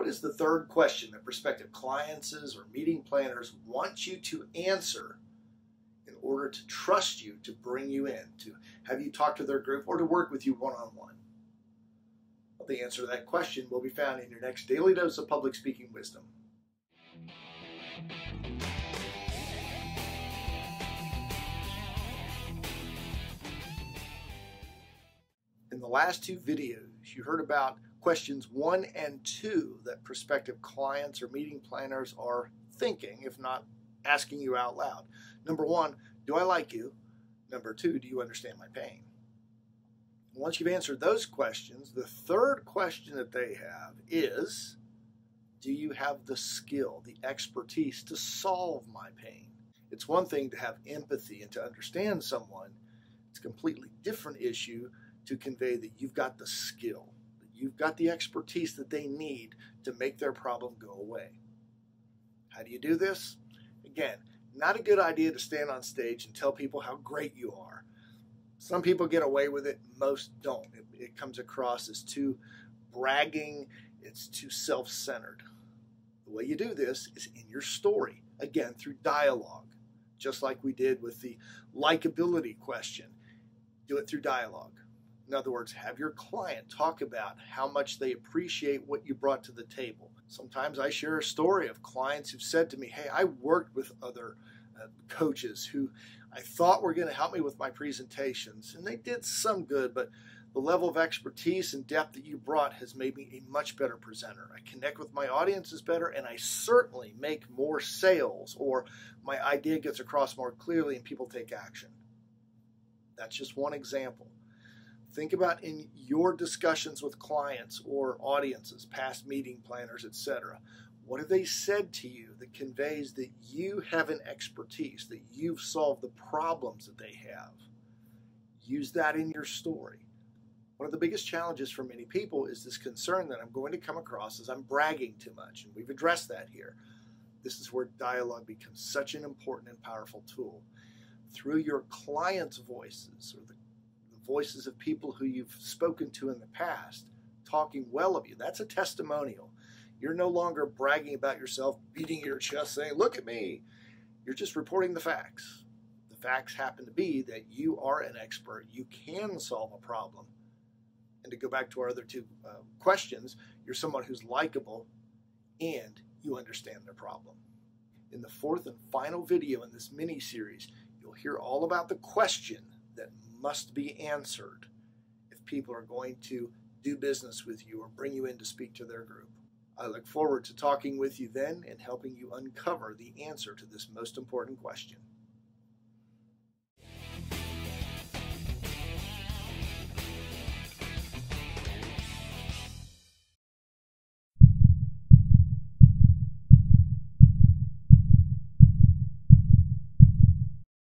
What is the third question that prospective clients or meeting planners want you to answer in order to trust you, to bring you in, to have you talk to their group, or to work with you one-on-one? Well, the answer to that question will be found in your next Daily Dose of Public Speaking Wisdom. In the last two videos, you heard about questions 1 and 2 that prospective clients or meeting planners are thinking, if not asking you out loud. Number 1, do I like you? Number 2, do you understand my pain? Once you've answered those questions, the third question that they have is, do you have the skill, the expertise to solve my pain? It's one thing to have empathy and to understand someone. It's a completely different issue to convey that you've got the skill. You've got the expertise that they need to make their problem go away. How do you do this? Again, not a good idea to stand on stage and tell people how great you are. Some people get away with it, most don't. It comes across as too bragging, it's too self-centered. The way you do this is in your story, again, through dialogue, just like we did with the likability question. Do it through dialogue. In other words, have your client talk about how much they appreciate what you brought to the table. Sometimes I share a story of clients who've said to me, hey, I worked with other coaches who I thought were going to help me with my presentations, and they did some good, but the level of expertise and depth that you brought has made me a much better presenter. I connect with my audiences better, and I certainly make more sales, or my idea gets across more clearly and people take action. That's just one example. Think about in your discussions with clients or audiences, past meeting planners, etc. What have they said to you that conveys that you have an expertise, that you've solved the problems that they have? Use that in your story. One of the biggest challenges for many people is this concern that I'm going to come across as I'm bragging too much, and we've addressed that here. This is where dialogue becomes such an important and powerful tool. Through your clients' voices, or the voices of people who you've spoken to in the past, talking well of you. That's a testimonial. You're no longer bragging about yourself, beating your chest, saying, look at me. You're just reporting the facts. The facts happen to be that you are an expert. You can solve a problem. And to go back to our other two questions, you're someone who's likable and you understand their problem. In the fourth and final video in this mini-series, you'll hear all about the question that must be answered if people are going to do business with you or bring you in to speak to their group. I look forward to talking with you then and helping you uncover the answer to this most important question.